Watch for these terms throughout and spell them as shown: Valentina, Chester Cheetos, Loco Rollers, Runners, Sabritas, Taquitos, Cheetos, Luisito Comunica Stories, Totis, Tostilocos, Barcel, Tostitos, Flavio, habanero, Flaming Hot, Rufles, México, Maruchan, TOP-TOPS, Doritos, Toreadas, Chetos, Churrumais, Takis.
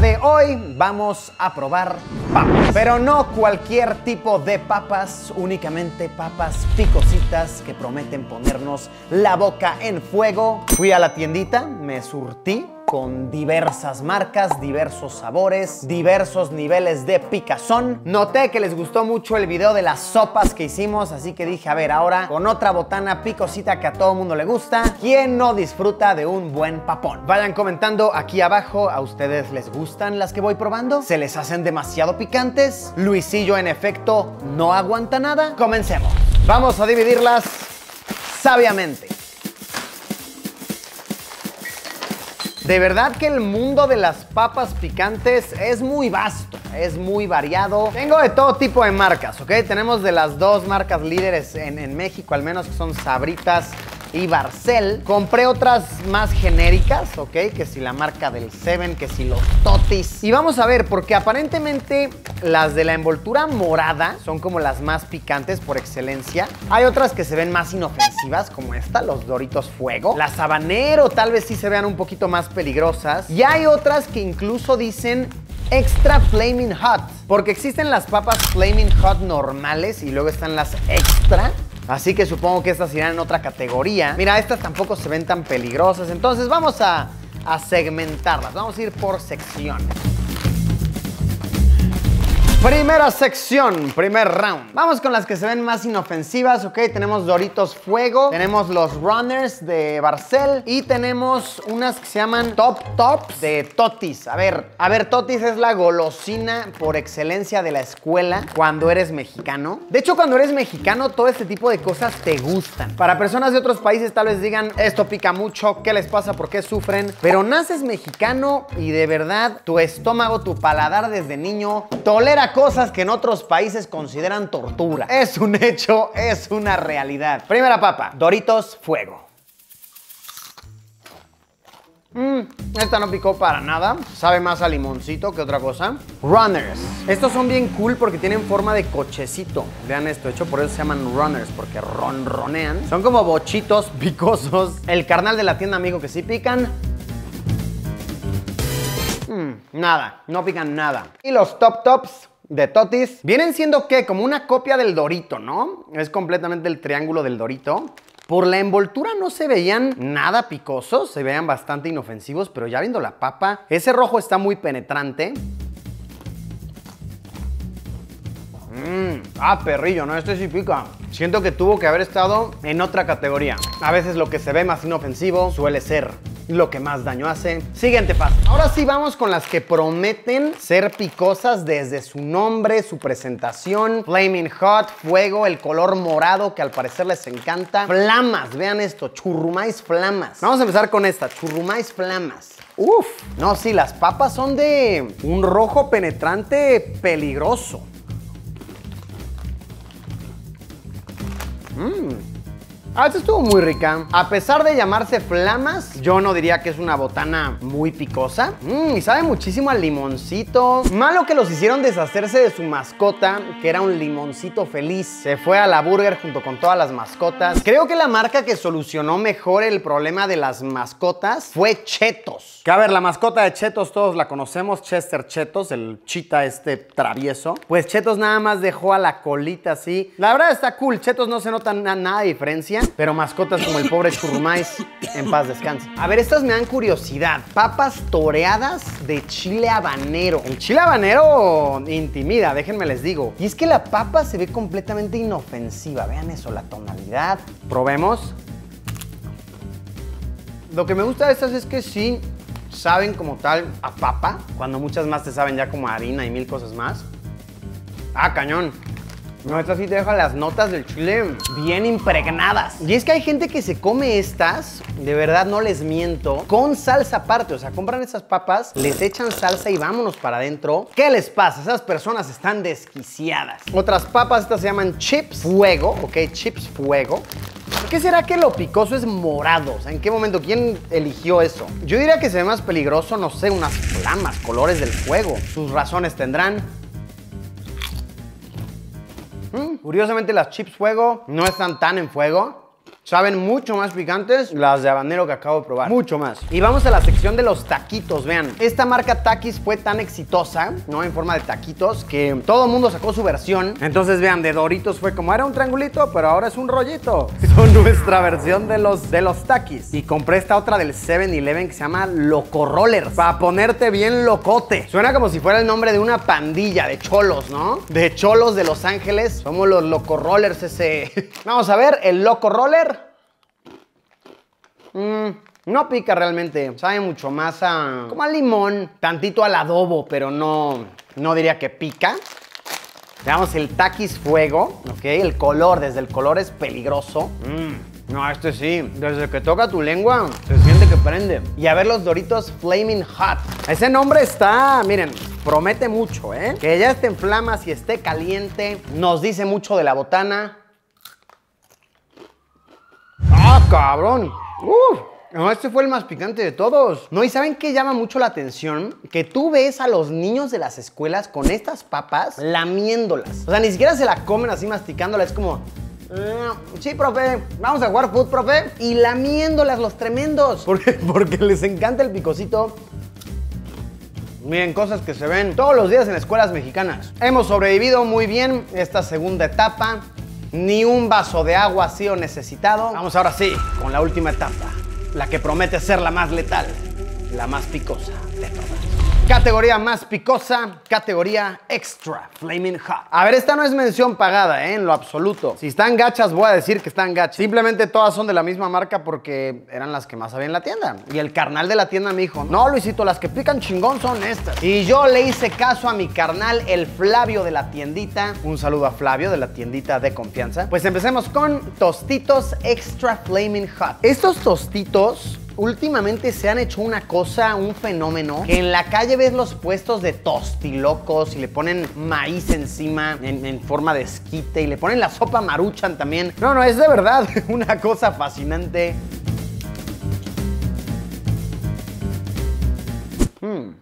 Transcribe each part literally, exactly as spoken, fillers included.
día de hoy vamos a probar papas, pero no cualquier tipo de papas, únicamente papas picositas que prometen ponernos la boca en fuego. Fui a la tiendita, me surtí con diversas marcas, diversos sabores, diversos niveles de picazón. Noté que les gustó mucho el video de las sopas que hicimos, así que dije, a ver, ahora con otra botana picosita que a todo mundo le gusta, ¿quién no disfruta de un buen papón? Vayan comentando aquí abajo, ¿a ustedes les gustan las que voy probando? ¿Se les hacen demasiado picantes? Luisillo, en efecto, no aguanta nada. Comencemos. Vamos a dividirlas sabiamente. De verdad que el mundo de las papas picantes es muy vasto, es muy variado. Tengo de todo tipo de marcas, ¿ok? Tenemos de las dos marcas líderes en, en México, al menos, que son Sabritas y Barcel. Compré otras más genéricas, ¿ok? Que si la marca del Seven, que si los Totis. Y vamos a ver, porque aparentemente las de la envoltura morada son como las más picantes por excelencia. Hay otras que se ven más inofensivas, como esta, los Doritos Fuego. Las habanero tal vez sí se vean un poquito más peligrosas. Y hay otras que incluso dicen extra Flaming Hot, porque existen las papas Flaming Hot normales y luego están las extra. Así que supongo que estas irán en otra categoría. Mira, estas tampoco se ven tan peligrosas. Entonces vamos a, a segmentarlas. Vamos a ir por secciones. Primera sección, primer round. Vamos con las que se ven más inofensivas, ¿ok? Tenemos Doritos Fuego, tenemos los Runners de Barcel y tenemos unas que se llaman TOP-TOPS de Totis. A ver, a ver, Totis es la golosina por excelencia de la escuela cuando eres mexicano. De hecho, cuando eres mexicano, todo este tipo de cosas te gustan. Para personas de otros países tal vez digan, esto pica mucho, ¿qué les pasa? ¿Por qué sufren? Pero naces mexicano y de verdad tu estómago, tu paladar desde niño tolera cosas que en otros países consideran tortura. Es un hecho, es una realidad. Primera papa, Doritos Fuego. Mm, esta no picó para nada. Sabe más a limoncito que otra cosa. Runners. Estos son bien cool porque tienen forma de cochecito. Vean esto, de hecho por eso se llaman Runners, porque ronronean. Son como bochitos picosos. El carnal de la tienda amigo que sí pican. Mm, nada, no pican nada. Y los TOP-TOPS de Totis vienen siendo, ¿qué? Como una copia del Dorito, ¿no? Es completamente el triángulo del Dorito. Por la envoltura no se veían nada picosos, se veían bastante inofensivos, pero ya viendo la papa, ese rojo está muy penetrante. Mm, ah, perrillo, no, este sí pica. Siento que tuvo que haber estado en otra categoría. A veces lo que se ve más inofensivo suele ser lo que más daño hace. Siguiente paso. Ahora sí vamos con las que prometen ser picosas desde su nombre, su presentación. Flaming Hot, fuego, el color morado que al parecer les encanta. Flamas, vean esto, Churrumais Flamas. Vamos a empezar con esta, Churrumais Flamas. Uf, no, sí, las papas son de un rojo penetrante peligroso. Mmm. Ah, esta estuvo muy rica. A pesar de llamarse Flamas, yo no diría que es una botana muy picosa. Mmm, y sabe muchísimo al limoncito. Malo que los hicieron deshacerse de su mascota, que era un limoncito feliz. Se fue a la burger junto con todas las mascotas. Creo que la marca que solucionó mejor el problema de las mascotas fue Cheetos. Que a ver, la mascota de Cheetos todos la conocemos, Chester Cheetos, el chita este travieso. Pues Cheetos nada más dejó a la colita así. La verdad está cool, Cheetos no se nota na nada de diferencia. Pero mascotas como el pobre Churrumais, en paz descanse. A ver, estas me dan curiosidad. Papas toreadas de chile habanero. El chile habanero intimida, déjenme les digo. Y es que la papa se ve completamente inofensiva. Vean eso, la tonalidad. Probemos. Lo que me gusta de estas es que sí saben como tal a papa, cuando muchas más te saben ya como a harina y mil cosas más. Ah, cañón. No, esta sí te deja las notas del chile bien impregnadas. Y es que hay gente que se come estas, de verdad no les miento, con salsa aparte. O sea, compran esas papas, les echan salsa y vámonos para adentro. ¿Qué les pasa? Esas personas están desquiciadas. Otras papas, estas se llaman chips fuego, ¿ok? Chips fuego. ¿Qué será que lo picoso es morado? O sea, ¿en qué momento? ¿Quién eligió eso? Yo diría que se ve más peligroso, no sé, unas flamas, colores del fuego. Sus razones tendrán. Mm, curiosamente las chips fuego no están tan en fuego. Saben mucho más picantes las de habanero que acabo de probar. Mucho más. Y vamos a la sección de los taquitos, vean. Esta marca Takis fue tan exitosa, ¿no? En forma de taquitos, que todo el mundo sacó su versión. Entonces, vean, de Doritos fue como, era un triangulito, pero ahora es un rollito. Son nuestra versión de los, de los Takis. Y compré esta otra del seven eleven que se llama Loco Rollers, para ponerte bien locote. Suena como si fuera el nombre de una pandilla de cholos, ¿no? De cholos de Los Ángeles. Somos los Loco Rollers ese. Vamos a ver, el Loco Roller. Mm, no pica realmente, sabe mucho más a... como a limón, tantito al adobo, pero no, no diría que pica. Le damos el Takis Fuego, ok, el color, desde el color es peligroso. Mm, no, este sí, desde que toca tu lengua, se siente que prende. Y a ver los Doritos Flaming Hot. Ese nombre está, miren... promete mucho, ¿eh? Que ya esté en flamas y esté caliente. Nos dice mucho de la botana. ¡Ah, cabrón! ¡Uf! No, este fue el más picante de todos. No, y ¿saben qué llama mucho la atención? Que tú ves a los niños de las escuelas con estas papas lamiéndolas. O sea, ni siquiera se la comen así masticándola. Es como... sí, profe, vamos a jugar food, profe. Y lamiéndolas los tremendos. Porque, porque les encanta el picosito. Miren, cosas que se ven todos los días en escuelas mexicanas. Hemos sobrevivido muy bien esta segunda etapa. Ni un vaso de agua ha sido necesitado. Vamos ahora sí con la última etapa. La que promete ser la más letal. La más picosa de todas. Categoría más picosa, categoría extra, Flaming Hot. A ver, esta no es mención pagada, ¿eh? En lo absoluto. Si están gachas, voy a decir que están gachas. Simplemente todas son de la misma marca porque eran las que más había en la tienda. Y el carnal de la tienda me dijo, no, Luisito, las que pican chingón son estas. Y yo le hice caso a mi carnal, el Flavio de la tiendita. Un saludo a Flavio de la tiendita de confianza. Pues empecemos con Tostitos Extra Flaming Hot. Estos tostitos... últimamente se han hecho una cosa, un fenómeno, que en la calle ves los puestos de tostilocos y le ponen maíz encima en, en forma de esquite y le ponen la sopa Maruchan también. No, no, es de verdad una cosa fascinante. Mm.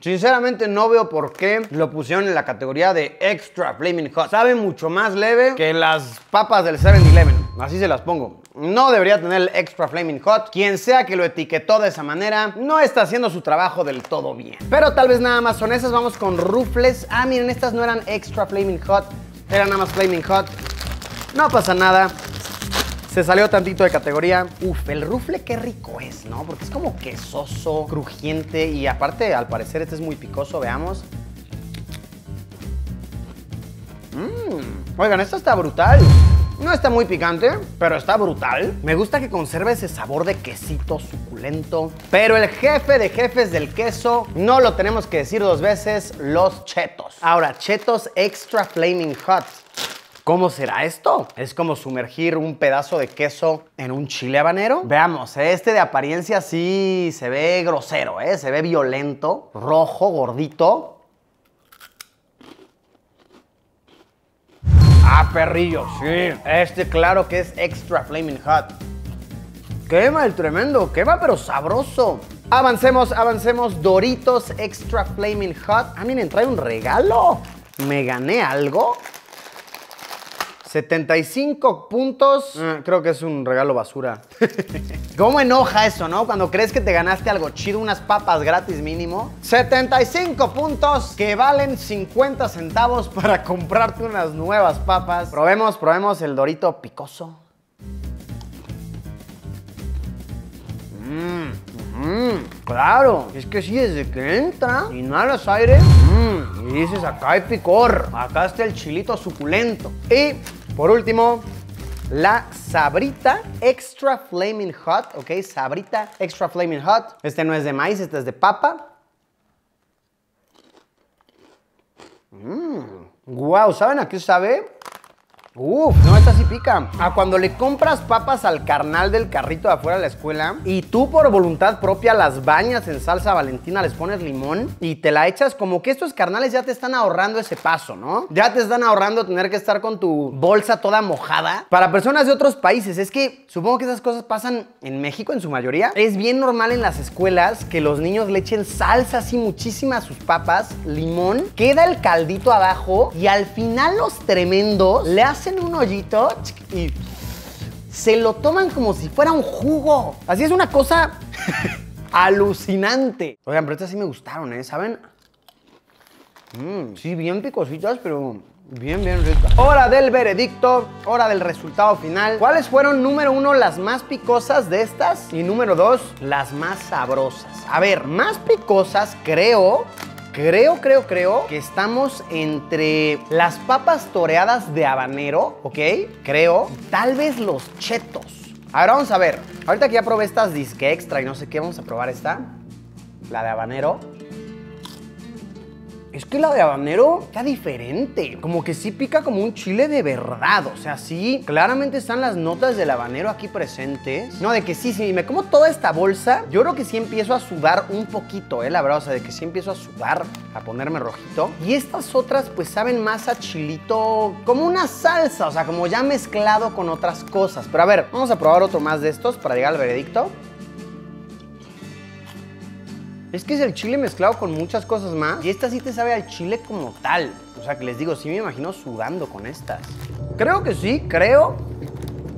Sinceramente no veo por qué lo pusieron en la categoría de Extra Flaming Hot. Sabe mucho más leve que las papas del seven eleven. Así se las pongo. No debería tener el Extra Flaming Hot. Quien sea que lo etiquetó de esa manera no está haciendo su trabajo del todo bien. Pero tal vez nada más son esas. Vamos con Rufles. Ah, miren, estas no eran Extra Flaming Hot. Eran nada más Flaming Hot. No pasa nada. Se salió tantito de categoría. Uf, el rufle qué rico es, ¿no? Porque es como quesoso, crujiente. Y aparte, al parecer, este es muy picoso. Veamos. Mm. Oigan, esto está brutal. No está muy picante, pero está brutal. Me gusta que conserve ese sabor de quesito suculento. Pero el jefe de jefes del queso, no lo tenemos que decir dos veces, los Cheetos. Ahora, Cheetos Extra Flaming Hot. ¿Cómo será esto? Es como sumergir un pedazo de queso en un chile habanero. Veamos, este de apariencia sí se ve grosero, ¿eh? Se ve violento, rojo, gordito. Ah, perrillo, sí. Este claro que es Extra Flaming Hot. Quema el tremendo, quema pero sabroso. Avancemos, avancemos. Doritos Extra Flaming Hot. Ah, miren, trae un regalo. ¿Me gané algo? setenta y cinco puntos. Eh, creo que es un regalo basura. ¿Cómo enoja eso, no? Cuando crees que te ganaste algo chido, unas papas gratis mínimo. setenta y cinco puntos que valen cincuenta centavos para comprarte unas nuevas papas. Probemos, probemos el Dorito picoso. Mmm, mmm, claro. Es que sí, desde que entra y inhalas aire. Mmm, y dices, acá hay picor. Acá está el chilito suculento. Y... por último, la Sabrita Extra Flaming Hot, ¿ok? Sabrita Extra Flaming Hot. Este no es de maíz, este es de papa. Mmm, wow, ¿saben a qué sabe? Uf, no, esta sí pica. A cuando le compras papas al carnal del carrito de afuera de la escuela y tú por voluntad propia las bañas en salsa Valentina, les pones limón y te la echas, como que estos carnales ya te están ahorrando ese paso, ¿no? Ya te están ahorrando tener que estar con tu bolsa toda mojada. Para personas de otros países, es que supongo que esas cosas pasan en México en su mayoría. Es bien normal en las escuelas que los niños le echen salsa así muchísima a sus papas, limón, queda el caldito abajo y al final los tremendos le hacen hacen un hoyito y se lo toman como si fuera un jugo. Así es una cosa alucinante. Oigan, pero estas sí me gustaron, ¿eh? ¿Saben? Mm, sí, bien picositas, pero bien, bien ricas. Hora del veredicto, hora del resultado final. ¿Cuáles fueron, número uno, las más picosas de estas? Y número dos, las más sabrosas. A ver, más picosas creo... Creo, creo, creo que estamos entre las papas toreadas de habanero, ¿ok? Creo. Tal vez los chetos. A ver, vamos a ver. Ahorita que ya probé estas disque extra y no sé qué, vamos a probar esta. La de habanero. Es que la de habanero está diferente. Como que sí pica como un chile de verdad. O sea, sí, claramente están las notas del habanero aquí presentes. No, de que sí, sí, me como toda esta bolsa. Yo creo que sí empiezo a sudar un poquito, ¿eh? La verdad, o sea, de que sí empiezo a sudar, a ponerme rojito. Y estas otras, pues, saben más a chilito, como una salsa. O sea, como ya mezclado con otras cosas. Pero a ver, vamos a probar otro más de estos para llegar al veredicto. Es que es el chile mezclado con muchas cosas más. Y esta sí te sabe al chile como tal. O sea, que les digo, sí me imagino sudando con estas. Creo que sí, creo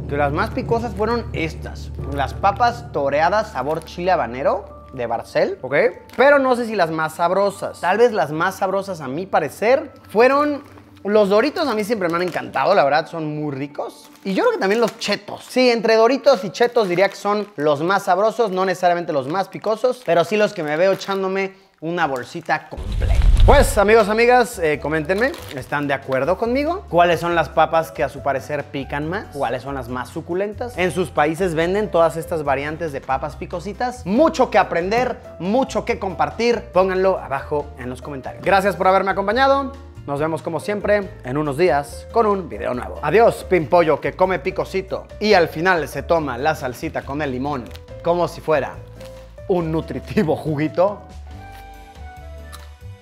que las más picosas fueron estas. Las papas toreadas sabor chile habanero de Barcel, ¿ok? Pero no sé si las más sabrosas. Tal vez las más sabrosas, a mi parecer, fueron... Los Doritos a mí siempre me han encantado, la verdad, son muy ricos. Y yo creo que también los Chetos. Sí, entre Doritos y Chetos diría que son los más sabrosos, no necesariamente los más picosos, pero sí los que me veo echándome una bolsita completa. Pues, amigos, amigas, eh, coméntenme, ¿están de acuerdo conmigo? ¿Cuáles son las papas que a su parecer pican más? ¿Cuáles son las más suculentas? ¿En sus países venden todas estas variantes de papas picositas? Mucho que aprender, mucho que compartir. Pónganlo abajo en los comentarios. Gracias por haberme acompañado. Nos vemos como siempre en unos días con un video nuevo. Adiós, pimpollo que come picosito y al final se toma la salsita con el limón como si fuera un nutritivo juguito.